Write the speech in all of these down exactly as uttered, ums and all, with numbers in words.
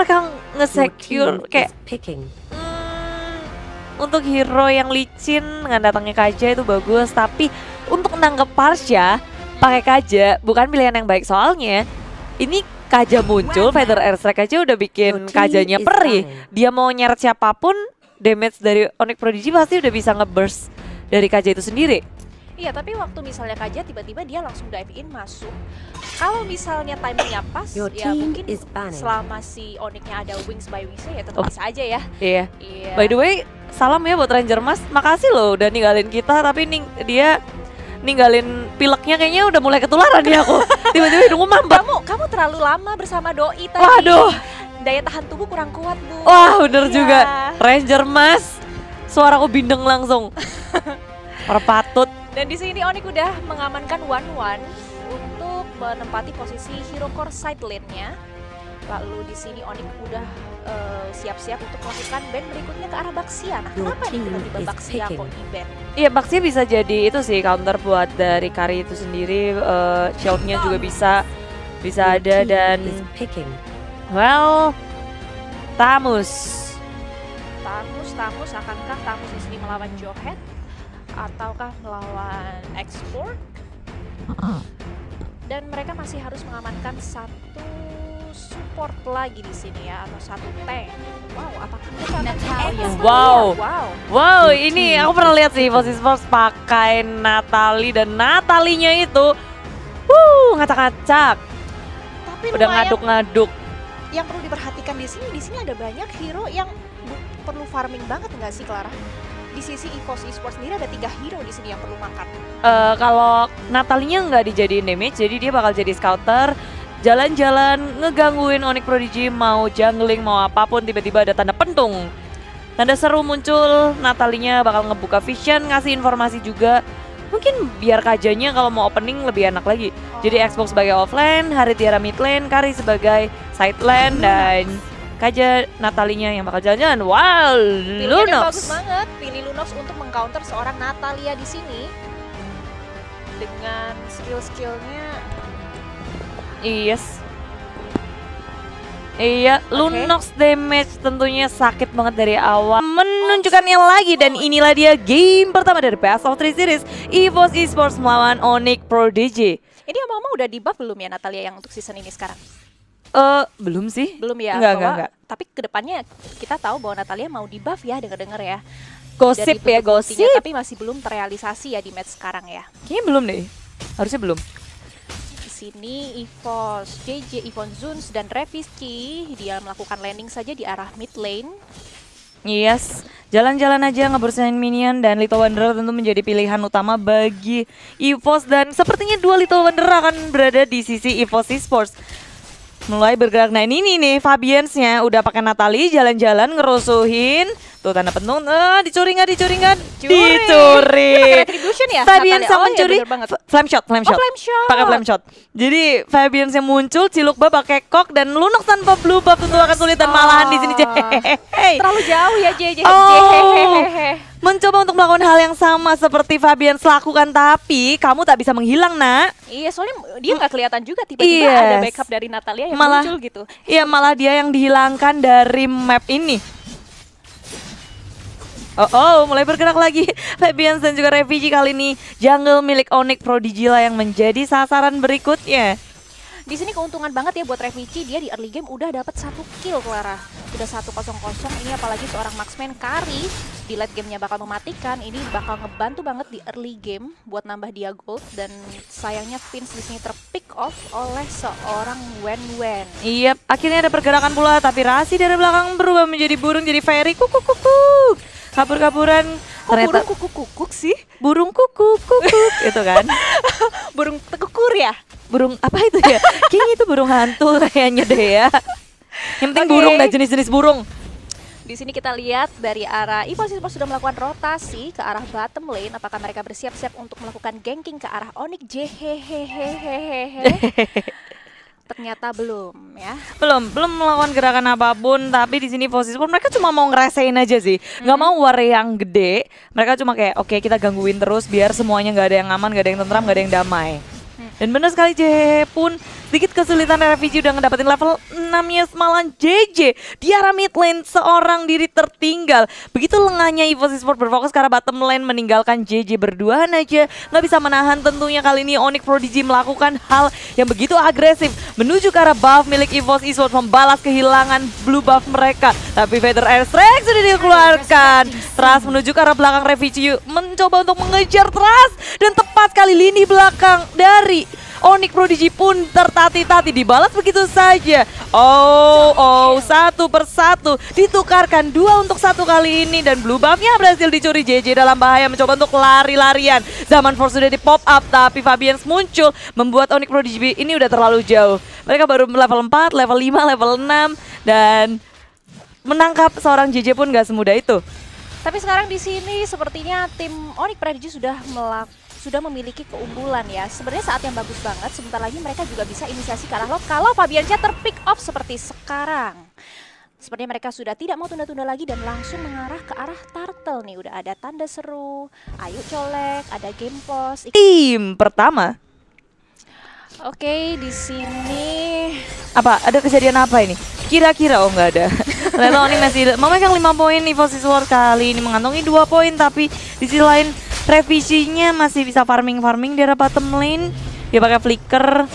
mereka nge-secure kayak picking. Hmm, untuk hero yang licin dengan datangnya Kaja itu bagus, tapi untuk nangkep Parsha pakai Kaja bukan pilihan yang baik, soalnya ini Kaja muncul, Feather Airstrike aja udah bikin Kajanya perih. Dia mau nyeret siapapun, damage dari Onic Prodigy pasti udah bisa ngeburst dari Kaja itu sendiri. Iya, tapi waktu misalnya Kaja tiba-tiba dia langsung dive in masuk, kalau misalnya timingnya pas, ya mungkin selama si Onicnya ada wings by wingsnya ya tetap oh. bisa aja ya. Iya. Iya. By the way, salam ya buat Ranger Mas, makasih loh udah ninggalin kita, tapi ning dia ninggalin pileknya kayaknya udah mulai ketularan ya aku. Tiba-tiba hidungku mampet. Kamu, kamu terlalu lama bersama doi tadi. Waduh. Daya tahan tubuh kurang kuat, Bu. Wah, bener iya. juga. Ranger Mas, suaraku bindeng langsung. Perpatut. Dan di sini Onic udah mengamankan Wanwan untuk menempati posisi hero core side lane-nya. Lalu di sini Onic udah siap-siap uh, untuk melakukan ban berikutnya ke arah Baxia. Nah, kenapa nih tiba-tiba Baxia kok di-ban? Iya, Baxia bisa jadi itu sih counter buat dari Karrie itu sendiri. Uh, Shield-nya juga bisa bisa ada dan well Thamuz. Thamuz, Thamuz akankah Thamuz di sini melawan Johet? Ataukah melawan ekspor? Dan mereka masih harus mengamankan satu support lagi di sini ya, atau satu tank. Wow, apakah kita tahu ya? Wow, wow, wow, ini aku pernah lihat sih EVOS Esports pakai Natalia dan Natalinya itu, wuh, ngacak-ngacak. Tapi udah ngaduk-ngaduk. Yang perlu diperhatikan di sini, di sini ada banyak hero yang perlu farming banget nggak sih, Clara? Di sisi EVOS Esports sendiri ada tiga hero di sini yang perlu makan. Uh, kalau Natalinya nggak dijadiin damage, jadi dia bakal jadi scouter, jalan-jalan ngegangguin Onic Prodigy, mau jungling, mau apapun, tiba-tiba ada tanda pentung, tanda seru muncul, Natalinya bakal ngebuka vision, ngasih informasi juga. Mungkin biar Kajanya kalau mau opening lebih enak lagi. Oh. Jadi Xbox sebagai offlane, Hari Tiara mid lane, Karrie sebagai side lane, oh, dan Kaja Natalinya yang bakal jalan-jalan. Wow, pilihan Lunox. Bagus banget, pilih Lunox untuk mengcounter seorang Natalia di sini dengan skill-skillnya. Yes. Iya, okay. Lunox damage tentunya sakit banget dari awal. Menunjukkannya lagi, dan inilah dia game pertama dari Best of Three Series EVOS Esports melawan Onic Prodigy. Ini omong-omong udah di buff belum ya Natalia yang untuk season ini sekarang? Uh, belum sih, belum ya. Enggak, enggak, enggak. Tapi kedepannya kita tahu bahwa Natalia mau di buff ya, dengar-dengar ya. Gosip ya, gosip. Buktinya, tapi masih belum terrealisasi ya di match sekarang ya. Kayaknya belum deh, harusnya belum. Di sini EVOS, J J, Ivon Zuns dan Reviski dia melakukan landing saja di arah mid lane. Yes, jalan-jalan aja ngebersain minion, dan Little Wanderer tentu menjadi pilihan utama bagi EVOS, dan sepertinya dua Little Wanderer akan berada di sisi EVOS Esports. Mulai bergerak, nah ini, ini nih Fabiansnya udah pakai Natalia jalan-jalan ngerusuhin. Tuh tanda pentung, eh, dicuri nggak, dicuri nggak, dicuri. Fabians yang mencuri, Flameshot, Flameshot, pakai Flameshot. Jadi Fabians yang muncul, Ciluk Baba pakai Kok, dan Lunox tanpa blue buff tentu akan sulit, dan malahan di sini terlalu jauh ya J J. Mencoba untuk melakukan hal yang sama seperti Fabian lakukan, tapi kamu tak bisa menghilang, nak. Iya, soalnya dia nggak kelihatan juga, tiba-tiba yes. ada backup dari Natalia yang malah, muncul gitu. Iya, malah dia yang dihilangkan dari map ini. Oh, oh, mulai bergerak lagi Fabian dan juga Refugee. Kali ini jungle milik Onic Prodigy lah yang menjadi sasaran berikutnya. Di sini keuntungan banget ya buat Revici, dia di early game udah dapat satu kill, Clara. Udah satu kosong kosong, ini apalagi seorang marksman Karrie di late gamenya bakal mematikan. Ini bakal ngebantu banget di early game buat nambah dia gold, dan sayangnya Vince di sini terpick off oleh seorang Wanwan. Iya, yep, akhirnya ada pergerakan pula, tapi Rasi dari belakang berubah menjadi burung, jadi fairy kukuk kukuk. Kabur-kaburan. Ternyata burung kukuk-kukuk sih. Burung kukuk-kukuk itu kan. Burung tekukur ya. Burung apa itu ya? Kayaknya itu burung hantu kayaknya deh ya. Yang penting okay. burung dah, jenis-jenis burung. Di sini kita lihat dari arah EVOS Esports sudah melakukan rotasi ke arah bottom lane. Apakah mereka bersiap-siap untuk melakukan ganking ke arah Onic? Jehehehehehe. Ternyata belum ya. Belum, belum melakukan gerakan apapun, tapi di sini posisi pun mereka cuma mau ngerasain aja sih. Mm-hmm. Nggak mau war yang gede. Mereka cuma kayak oke, okay, kita gangguin terus biar semuanya nggak ada yang aman, nggak ada yang tentram, nggak ada yang damai. Mm-hmm. Dan benar sekali, J H pun sedikit kesulitan. R P G udah ngedapetin level enam-nya, semalan J J di arah mid lane seorang diri tertinggal. Begitu lengahnya EVOS Esports berfokus ke arah bottom lane, meninggalkan J J berduaan aja. Nggak bisa menahan tentunya. Kali ini Onic Prodigy melakukan hal yang begitu agresif menuju ke arah buff milik EVOS Esports, membalas kehilangan blue buff mereka. Tapi Feather Airstrike sudah dikeluarkan. Trust menuju ke arah belakang. R P G mencoba untuk mengejar Trust, dan tepat kali lini belakang dari Onic Prodigy pun tertati-tati, dibalas begitu saja. Oh, oh, satu persatu ditukarkan, dua untuk satu kali ini, dan blue buff-nya berhasil dicuri. J J dalam bahaya mencoba untuk lari-larian. Zaman Force sudah di pop up, tapi Fabians muncul membuat Onic Prodigy ini udah terlalu jauh. Mereka baru level empat, level lima, level enam, dan menangkap seorang J J pun gak semudah itu. Tapi sekarang di sini sepertinya tim Onic Prodigy sudah melakukan sudah memiliki keunggulan ya. Sebenarnya saat yang bagus banget, sebentar lagi mereka juga bisa inisiasi ke arah lob kalau Fabianca terpick off seperti sekarang. Sepertinya mereka sudah tidak mau tunda-tunda lagi dan langsung mengarah ke arah turtle nih. Udah ada tanda seru, ayo colek, ada game pause. Tim pertama. Oke, di sini apa? Ada kejadian apa ini? Kira-kira oh nggak ada. Level ini masih memegang lima poin. EVOS Esports kali ini mengantongi dua poin, tapi di sisi lain revisinya masih bisa farming-farming di arah bottom lane. Dia pakai flicker,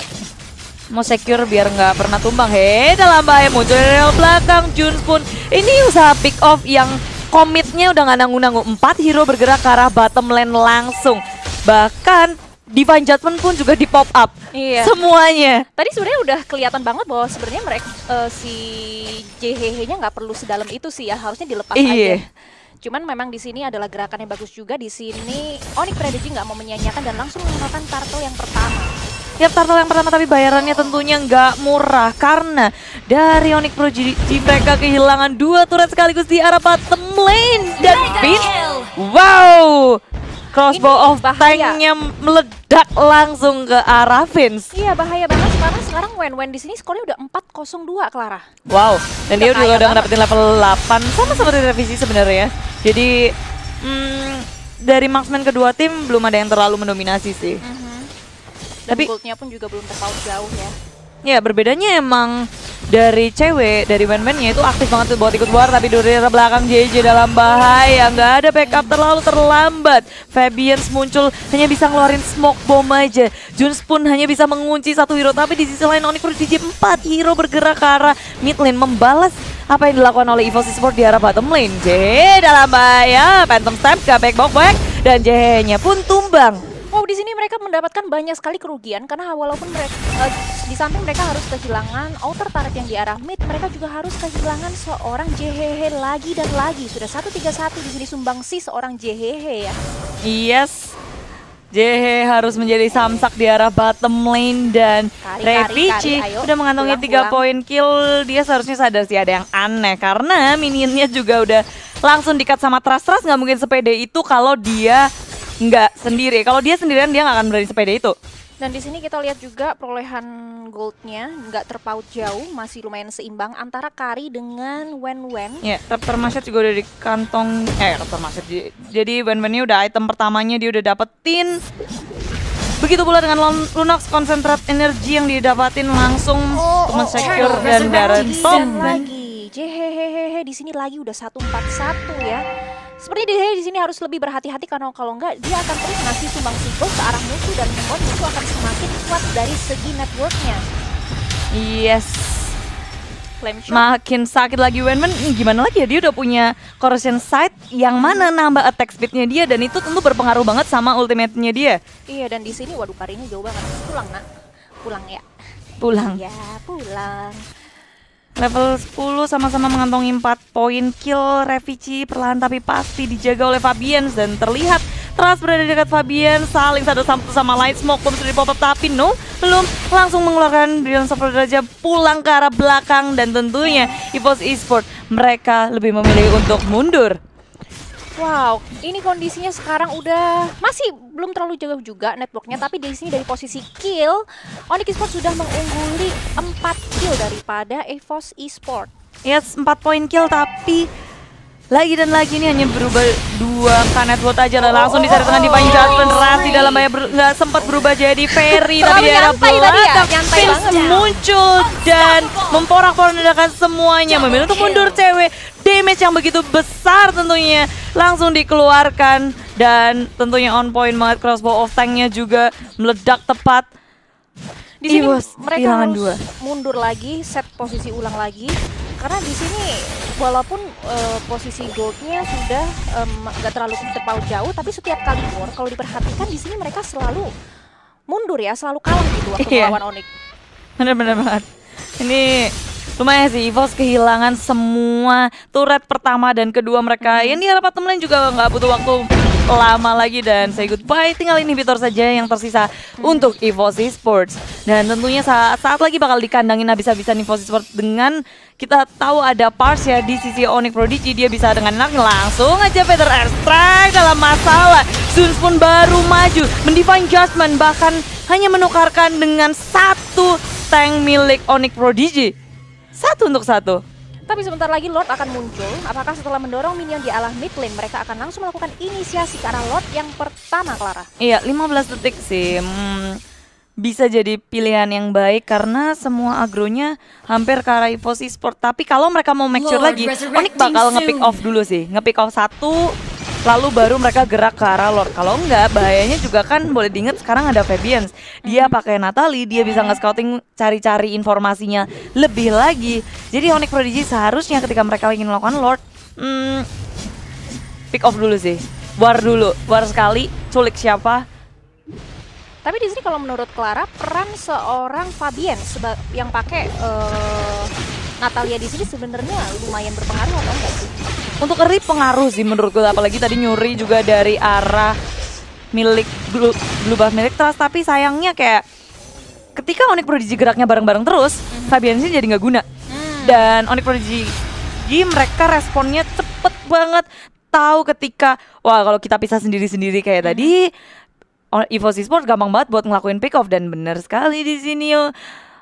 mau secure biar nggak pernah tumbang. Hei, dalam bahaya muncul dari belakang Jun pun. Ini usaha pick off yang komitnya udah nggak nanggung-nanggung. Empat hero bergerak ke arah bottom lane langsung. Bahkan Divine Judgment pun juga di pop up. Iya. Semuanya. Tadi sebenarnya udah kelihatan banget bahwa sebenarnya mereka uh, si J H H-nya nggak perlu sedalam itu sih ya, harusnya dilepas iya. aja. Cuman memang di sini adalah gerakan yang bagus juga. Di sini Onic Prodigy nggak mau menyanyiakan dan langsung menggunakan turtle yang pertama. Ya, turtle yang pertama, tapi bayarannya tentunya nggak murah karena dari Onic Prodigy mereka kehilangan dua turret sekaligus di arah bottom lane dan beat. Wow, crossbow of Tang-nya meledak langsung ke arah Vince. Iya, bahaya banget. Karena sekarang Wanwan di sini skornya udah empat kosong dua, Clara. Wow, dan dia juga udah dapetin level delapan, sama seperti revisi sebenarnya. Jadi mm, dari marksman kedua tim belum ada yang terlalu mendominasi sih. Mm-hmm. Dan tapi goldnya pun juga belum terpaut jauh ya. Ya, berbedanya emang dari cewek, dari Wanwan-nya itu aktif banget buat ikut war. Tapi dari belakang J J dalam bahaya, nggak ada backup, terlalu terlambat. Fabians muncul hanya bisa ngeluarin smoke bomb aja. Junes pun hanya bisa mengunci satu hero. Tapi di sisi lain Onic Prodigy empat hero bergerak ke arah mid lane membalas apa yang dilakukan oleh EVOS Esports di arah bottom lane. J H dalam bahaya, Phantom Snap, gak back-back, dan J H-nya pun tumbang. Oh, di sini mereka mendapatkan banyak sekali kerugian karena walaupun mereka uh, di samping mereka harus kehilangan outer turret yang di arah mid, mereka juga harus kehilangan seorang J H H lagi dan lagi. Sudah satu tiga satu di sini sumbangsi seorang J H H ya. Yes. J H harus menjadi samsak di arah bottom lane dan Revici udah mengantongi tiga poin kill. Dia seharusnya sadar sih ada yang aneh karena minionnya juga udah langsung di-cut sama Trust-Trust. Nggak mungkin sepede itu kalau dia nggak sendiri. Kalau dia sendirian dia nggak akan berani sepede itu. Dan di sini kita lihat juga perolehan goldnya nggak terpaut jauh, masih lumayan seimbang antara Karrie dengan Wanwan. Ya, Raptor Maset juga udah di kantong, eh Raptor Maset. Jadi Wanwan-nya udah item pertamanya dia udah dapetin. Begitu pula dengan Lunox, konsentrat energi yang didapatin langsung oh, teman oh, secure oh, dan Darren Tom. Lagi, J H H H di sini lagi udah satu empat satu ya. Seperti di sini harus lebih berhati-hati karena kalau enggak dia akan terus ngasih sumbang sikos ke arah musuh dan membuat musuh akan semakin kuat dari segi networknya. Yes. Flameshot. Makin sakit lagi Wanwan. Gimana lagi ya, dia udah punya Corrosion Site yang mana nambah attack speednya dia dan itu tentu berpengaruh banget sama ultimate-nya dia. Iya, dan di sini waduh Karrie ini jauh banget. Pulang nak, pulang ya. Pulang. Ya pulang. Level sepuluh sama-sama mengantongi empat poin kill. Revici perlahan tapi pasti dijaga oleh Fabians dan terlihat Trust berada dekat Fabians, saling satu sama lain. Smoke bomb sudah dipop up tapi no, belum langsung mengeluarkan Brilliant Super Derajat pulang ke arah belakang dan tentunya EVOS Esports mereka lebih memilih untuk mundur. Wow, ini kondisinya sekarang udah masih belum terlalu jauh juga networknya, tapi di sini dari posisi kill Onic Esports sudah mengungguli empat kill daripada EVOS Esports. Yes, empat poin kill tapi Lagi dan lagi ini hanya berubah dua kanet buat aja lah. Langsung ditarik dengan Divine Judgment. Rasi dalam bahaya, nggak sempat berubah jadi Ferry. Tapi di arah belakang Pins muncul dan memporak-porandakan semuanya. Memilih untuk mundur cewek. Damage yang begitu besar tentunya langsung dikeluarkan. Dan tentunya on point banget. Crossbow of Tang-nya juga meledak tepat. Di sini mereka harus mundur lagi, set posisi ulang lagi. Karena di sini walaupun uh, posisi goldnya sudah nggak um, terlalu terpaut jauh, tapi setiap kali war kalau diperhatikan di sini mereka selalu mundur ya, selalu kalah gitu waktu yeah. melawan Onic. Benar-benar banget. Ini lumayan sih, EVOS kehilangan semua turret pertama dan kedua mereka. Yang di harapan temen juga nggak butuh waktu lama lagi dan say goodbye. Tinggal inhibitor saja yang tersisa hmm. untuk EVOS Esports. Dan tentunya saat, saat lagi bakal dikandangin habis-habisan EVOS Esports dengan kita tahu ada Pars ya di sisi Onic Prodigy. Dia bisa dengan enak langsung aja Feather Airstrike dalam masalah. Suns pun baru maju, Mendivine Judgment bahkan hanya menukarkan dengan satu tank milik Onic Prodigy. Satu untuk satu. Tapi sebentar lagi Lord akan muncul. Apakah setelah mendorong minion di alah mid lane mereka akan langsung melakukan inisiasi ke arah Lord yang pertama, Clara? Iya, lima belas detik sih. Hmm, bisa jadi pilihan yang baik karena semua agronya hampir ke arah EVOS Esports. Tapi kalau mereka mau make sure Lord lagi, Onic bakal nge-pick off dulu sih. Nge-pick off satu, lalu baru mereka gerak ke arah Lord. Kalau enggak, bahayanya juga kan boleh diingat sekarang ada Fabians. Dia pakai Natalia, dia bisa nge-scouting, cari-cari informasinya lebih lagi. Jadi Onic Prodigy seharusnya ketika mereka ingin melakukan Lord, hmm, pick off dulu sih. War dulu, war sekali, culik siapa. Tapi di sini kalau menurut Clara, peran seorang Fabian yang pakai uh, Natalia di sini sebenarnya lumayan berpengaruh atau enggak sih? Untuk Karrie pengaruh sih menurut gue, apalagi tadi nyuri juga dari arah milik blue, blue buff milik Trust. Tapi sayangnya kayak ketika Onic Prodigy geraknya bareng-bareng terus, mm-hmm. Fabian sih jadi nggak guna. Mm. Dan Onic Prodigy mereka responnya cepet banget, tahu ketika wah kalau kita pisah sendiri-sendiri kayak mm. tadi, EVOS Esports gampang banget buat ngelakuin pick off dan bener sekali di sini. Yo.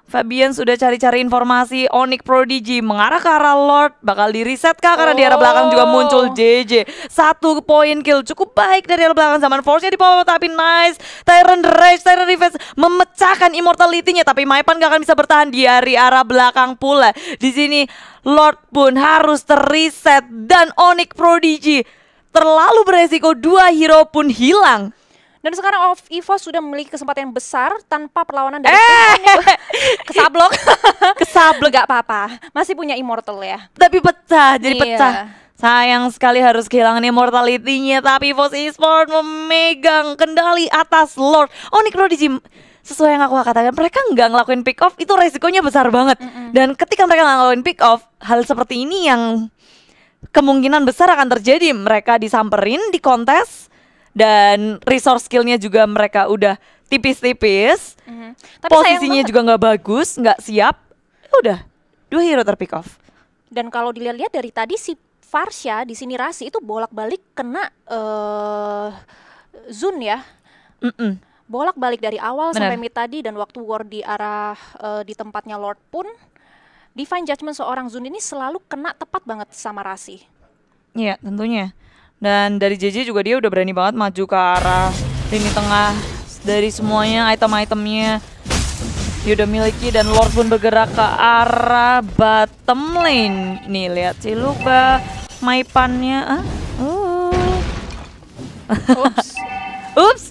Fabian sudah cari-cari informasi, Onic Prodigy mengarah ke arah Lord, bakal di-reset kah? Karena oh. di arah belakang juga muncul J J. Satu poin kill cukup baik dari arah belakang, zaman force-nya di bawah tapi nice. Tyrant Rage, Tyrant Revenge memecahkan Immortality-nya, tapi Maipan gak akan bisa bertahan di arah belakang pula. Di sini Lord pun harus ter-reset dan Onic Prodigy terlalu beresiko, dua hero pun hilang. Dan sekarang of EVOS sudah memiliki kesempatan yang besar tanpa perlawanan dari eh. kesablok. Kesablok gak apa-apa. Masih punya immortal ya. Tapi pecah, jadi yeah. pecah. Sayang sekali harus kehilangan immortality-nya, tapi EVOS Esports memegang kendali atas Lord. Onic Prodigy sesuai yang aku katakan, mereka nggak ngelakuin pick off itu resikonya besar banget. Mm-mm. Dan ketika mereka nggak ngelakuin pick off, hal seperti ini yang kemungkinan besar akan terjadi. Mereka disamperin, dikontes. Dan resource skillnya juga mereka udah tipis-tipis, mm-hmm. posisinya juga nggak bagus, nggak siap. Udah, dua hero terpick off. Dan kalau dilihat-lihat dari tadi si Farsha di sini Rasi itu bolak-balik kena uh, Zun ya, Mm-mm. bolak-balik dari awal Bener. sampai mid tadi dan waktu war di arah uh, di tempatnya Lord pun, Divine Judgment seorang Zun ini selalu kena tepat banget sama Rasi. Iya tentunya. Dan dari J J juga dia udah berani banget maju ke arah lini tengah dari semuanya item-itemnya dia udah miliki dan Lord pun bergerak ke arah bottom lane. Nih lihat sih lupa Maipannya. Ah, uh. Ups, ups.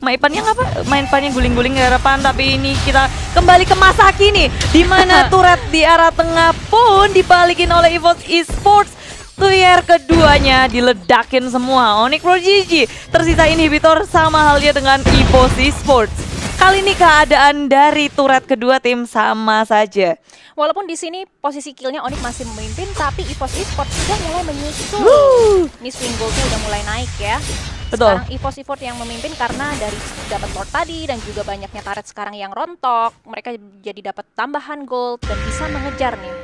Maipannya apa? Maipannya guling-guling ke depan. Tapi ini kita kembali ke masa kini, di mana turret di arah tengah pun dibalikin oleh EVOS Esports. Tier keduanya diledakin semua. Onic Prodigy tersisa inhibitor sama halnya dengan EVOS Esports. Kali ini keadaan dari turret kedua tim sama saja. Walaupun di sini posisi killnya Onic masih memimpin, tapi EVOS Esports sudah mulai menyusul. Ini swing goldnya udah mulai naik ya. Betul. Sekarang EVOS Esports yang memimpin karena dari dapat Lord tadi dan juga banyaknya turret sekarang yang rontok, mereka jadi dapat tambahan gold dan bisa mengejar nih.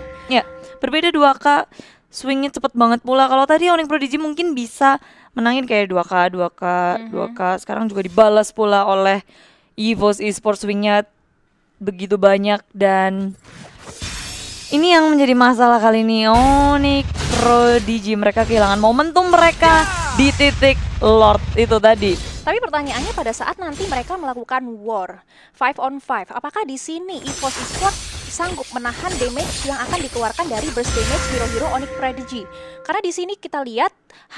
Ya, berbeda dua K. Swingnya cepet banget pula. Kalau tadi Onic Prodigy mungkin bisa menangin kayak dua K, dua K, mm-hmm. dua K. Sekarang juga dibalas pula oleh EVOS Esports, swingnya begitu banyak dan Ini yang menjadi masalah kali ini, Onic Prodigy. Mereka kehilangan momentum mereka di titik Lord itu tadi. Tapi pertanyaannya pada saat nanti mereka melakukan war five on five, apakah di sini EVOS Esports sanggup menahan damage yang akan dikeluarkan dari burst damage hero-hero Onic Prodigy? Karena di sini kita lihat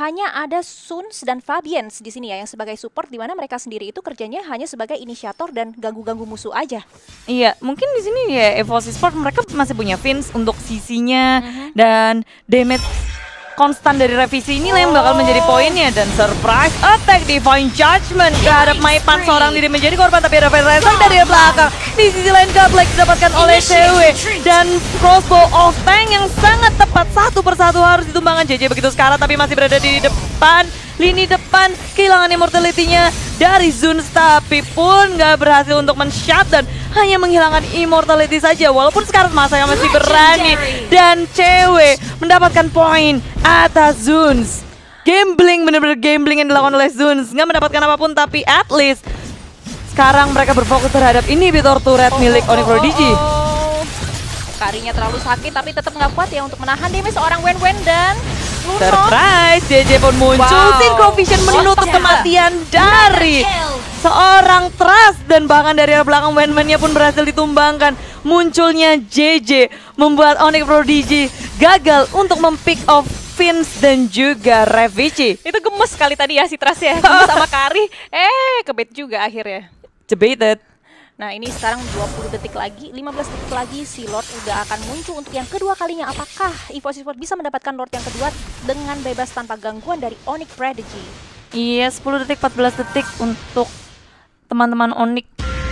hanya ada Suns dan Fabians di sini ya yang sebagai support, di mana mereka sendiri itu kerjanya hanya sebagai inisiator dan ganggu-ganggu musuh aja. Iya, mungkin di sini ya EVOS Esports mereka masih punya Vince untuk sisinya, mm-hmm. dan damage konstan dari revisi inilah yang bakal menjadi poinnya. Dan surprise attack Divine Judgment ke hadap Maipan, seorang diri menjadi korban, tapi ada Feather Airstrike dari belakang. Di sisi lain Gablek didapatkan oleh C W dan Crossbow of Tang yang sangat tepat, satu persatu harus ditumbangkan. J J begitu sekarang tapi masih berada di depan, lini depan, kehilangan Immortality-nya dari Zuns tapi pun nggak berhasil untuk men-shot dan hanya menghilangkan Immortality saja, walaupun sekarang masa yang masih berani. Dan cewek mendapatkan poin atas Zuns. Gambling, bener-bener gambling yang dilakukan oleh Zuns. Nggak mendapatkan apapun, tapi at least sekarang mereka berfokus terhadap inhibitor turret milik Onic Prodigy. Karinya terlalu sakit tapi tetap nggak kuat ya untuk menahan damage seorang Wanwan dan Lunox. Surprise, J J pun muncul. Wow. Synchro Vision menutup kematian dari seorang Trust, dan bahkan dari belakang Wanwan-nya pun berhasil ditumbangkan. Munculnya J J membuat Onic Prodigy gagal untuk mem-pick off Vince dan juga Revici. Itu gemes sekali tadi ya si Trust ya, gemes sama Karrie. Eh, kebet juga akhirnya. Debated. Nah ini sekarang dua puluh detik lagi, lima belas detik lagi si Lord udah akan muncul untuk yang kedua kalinya. Apakah EVOS Esports bisa mendapatkan Lord yang kedua dengan bebas tanpa gangguan dari Onic Prodigy? Iya, sepuluh detik, empat belas detik untuk teman-teman Onic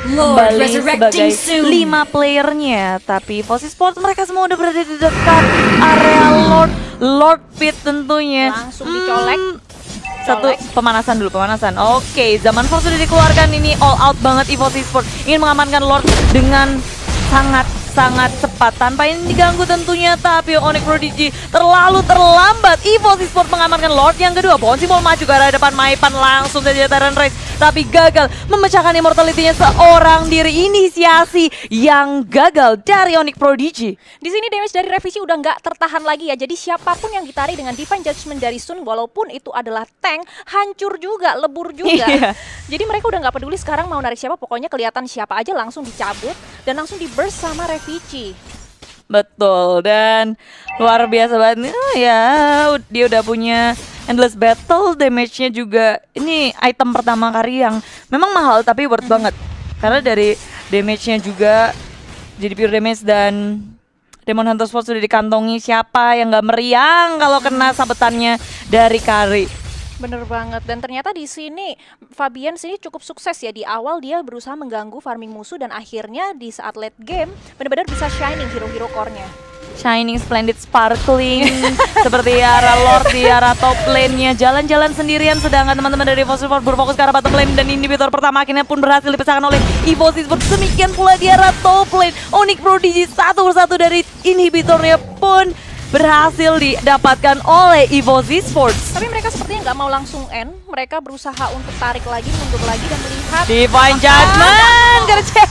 kembali sebagai lima playernya, tapi EVOS Esports mereka semua udah berada di dekat area Lord, Lord Pit tentunya. Langsung dicolek. Hmm, satu pemanasan dulu, pemanasan. Oke, Zaman Force sudah dikeluarkan, ini all out banget EVOS Esports ingin mengamankan Lord dengan sangat sangat cepat tanpa ini diganggu tentunya, tapi Onic Prodigy terlalu terlambat. EVOS Esports mengamankan Lord yang kedua. Bonsi mau maju ke arah depan, Maipan langsung saja Terran Race tapi gagal memecahkan Immortality-nya seorang diri. Inisiasi yang gagal dari Onic Prodigy. Di sini damage dari revisi udah nggak tertahan lagi ya, jadi siapapun yang ditarik dengan Divine Judgment dari Sun, walaupun itu adalah tank, hancur juga, lebur juga. Iya. Jadi mereka udah nggak peduli sekarang mau narik siapa, pokoknya kelihatan siapa aja langsung dicabut dan langsung di-burst sama revisi. Vici. Betul, dan luar biasa banget ya, dia udah punya Endless Battle, damage-nya juga. Ini item pertama Karrie yang memang mahal tapi worth mm-hmm. banget, karena dari damage-nya juga jadi pure damage. Dan Demon Hunter's Force sudah dikantongi, siapa yang gak meriang kalau kena sabetannya dari Karrie. Bener banget, dan ternyata di sini Fabian sini cukup sukses ya. Di awal dia berusaha mengganggu farming musuh dan akhirnya di saat late game benar-benar bisa shining hero-hero core-nya. Shining, splendid, sparkling, seperti arah Lord di arah top lane-nya jalan-jalan sendirian, sedangkan teman-teman dari EVOS Esports berfokus ke arah bottom lane dan inhibitor pertama akhirnya pun berhasil dipecahkan oleh EVOS Esports. Demikian pula di arah top lane, Onic Prodigy satu persatu dari inhibitornya pun berhasil didapatkan oleh EVOS Esports. Tapi mereka sepertinya nggak mau langsung end, mereka berusaha untuk tarik lagi, mundur lagi dan melihat Divine Judgment kerja.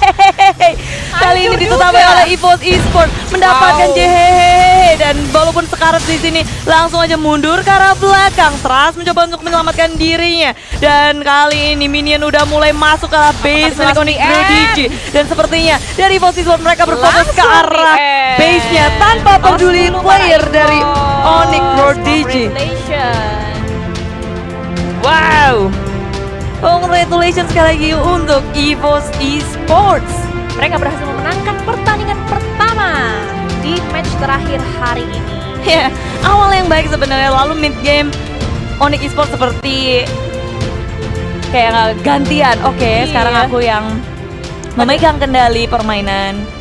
Kali ini ditutupin oleh EVOS Esports mendapatkan wow. Jehehehe, dan walaupun sekarat di sini langsung aja mundur ke arah belakang. Trust mencoba untuk menyelamatkan dirinya, dan kali ini minion udah mulai masuk ke arah base milik Onic Prodigy, dan sepertinya dari EVOS Esports mereka berfokus langsung ke arah base-nya tanpa peduli play dari Onic Prodigy. Wow, congratulations sekali lagi untuk EVOS Esports. Mereka berhasil memenangkan pertandingan pertama di match terakhir hari ini. Ya, yeah, awal yang baik sebenarnya, lalu mid game Onic Esports seperti kayak gantian. Oke, okay, yeah. Sekarang aku yang memegang kendali permainan.